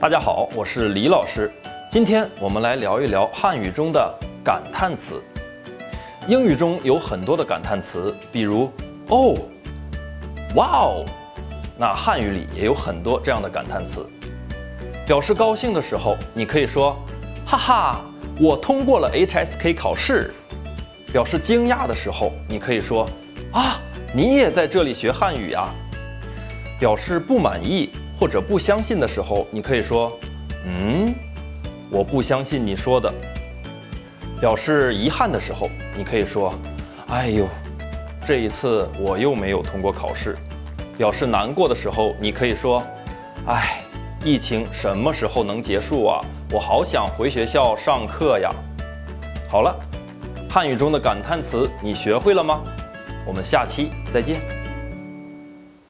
大家好，我是李老师。今天我们来聊一聊汉语中的感叹词。英语中有很多的感叹词，比如哦、哇哦。那汉语里也有很多这样的感叹词。表示高兴的时候，你可以说哈哈，我通过了 HSK 考试。表示惊讶的时候，你可以说啊，你也在这里学汉语啊。表示不满意或者不相信的时候，你可以说我不相信你说的。表示遗憾的时候，你可以说哎呦，这一次我又没有通过考试。表示难过的时候，你可以说哎，疫情什么时候能结束啊？我好想回学校上课呀。好了，汉语中的感叹词你学会了吗？我们下期再见。